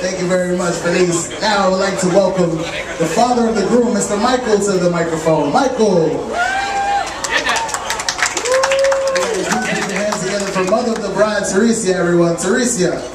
Thank you very much, Felice. Now I would like to welcome the father of the groom, Mr. Michael, to the microphone. Michael! Hands together for mother of the bride, Teresia, everyone. Teresia!